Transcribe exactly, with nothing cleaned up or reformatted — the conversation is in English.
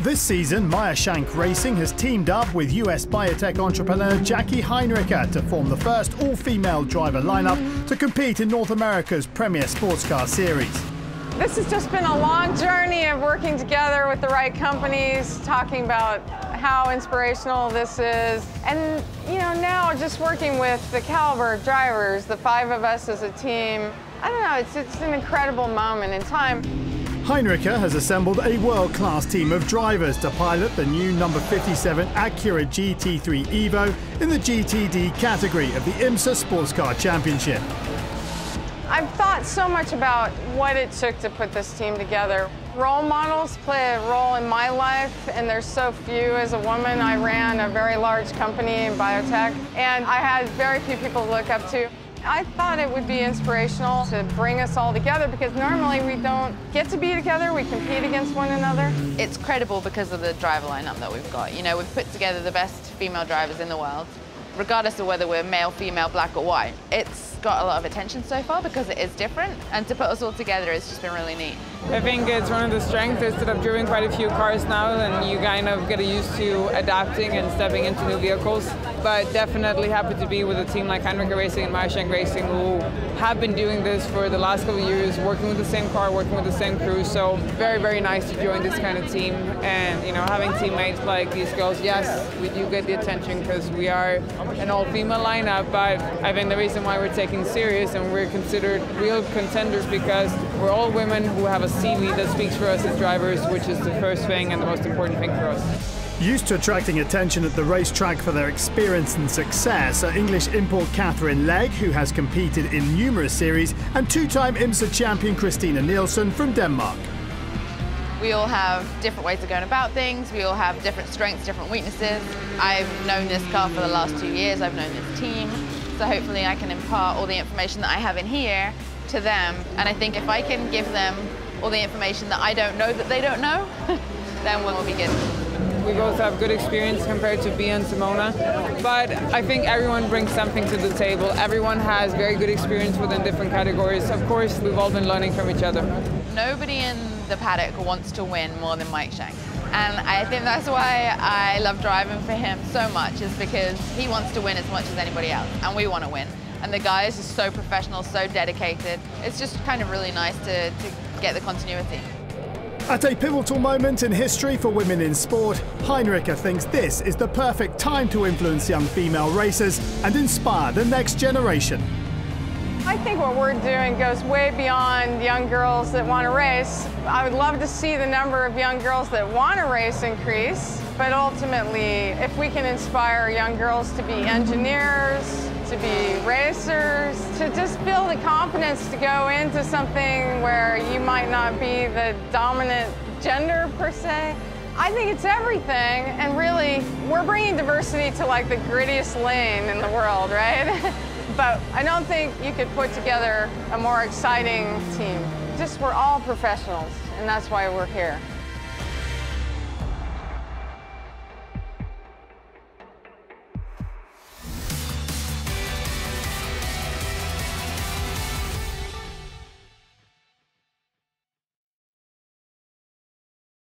This season, Meyer Shank Racing has teamed up with U S biotech entrepreneur Jackie Heinricher to form the first all-female driver lineup to compete in North America's premier sports car series. This has just been a long journey of working together with the right companies, talking about how inspirational this is. And, you know, now just working with the caliber of drivers, the five of us as a team, I don't know, it's, it's an incredible moment in time. Heinricher has assembled a world-class team of drivers to pilot the new number fifty-seven Acura G T three Evo in the G T D category of the IMSA Sports Car Championship. I've thought so much about what it took to put this team together. Role models play a role in my life, and there's so few. As a woman, I ran a very large company in biotech, and I had very few people to look up to. I thought it would be inspirational to bring us all together, because normally we don't get to be together, we compete against one another. It's credible because of the driver lineup that we've got. You know, we've put together the best female drivers in the world, regardless of whether we're male, female, black or white. It's got a lot of attention so far because it is different, and to put us all together, it's just been really neat. I think it's one of the strengths is that I've driven quite a few cars now, and you kind of get used to adapting and stepping into new vehicles. But definitely happy to be with a team like Heinricher Racing and Meyer Shank Racing, who have been doing this for the last couple of years, working with the same car, working with the same crew. So very, very nice to join this kind of team, and you know, having teammates like these girls. Yes, we do get the attention because we are an all-female lineup, but I think the reason why we're taken serious and we're considered real contenders because we're all women who have a C V that speaks for us as drivers, which is the first thing and the most important thing for us. Used to attracting attention at the racetrack for their experience and success are English import Katherine Legge, who has competed in numerous series, and two-time IMSA champion Christina Nielsen from Denmark. We all have different ways of going about things. We all have different strengths, different weaknesses. I've known this car for the last two years. I've known this team. So hopefully I can impart all the information that I have in here to them. And I think if I can give them all the information that I don't know that they don't know, then we'll be good. We both have good experience compared to Bea and Simona, but I think everyone brings something to the table. Everyone has very good experience within different categories. Of course, we've all been learning from each other. Nobody in the paddock wants to win more than Mike Shank. And I think that's why I love driving for him so much, is because he wants to win as much as anybody else, and we want to win. And the guy is just so professional, so dedicated. It's just kind of really nice to, to get the continuity. At a pivotal moment in history for women in sport, Heinricher thinks this is the perfect time to influence young female racers and inspire the next generation. I think what we're doing goes way beyond young girls that want to race. I would love to see the number of young girls that want to race increase, but ultimately, if we can inspire young girls to be engineers, to be racers, to just build the confidence to go into something where you might not be the dominant gender per se, I think it's everything. And really, we're bringing diversity to like the grittiest lane in the world, right? But I don't think you could put together a more exciting team. Just we're all professionals, and that's why we're here.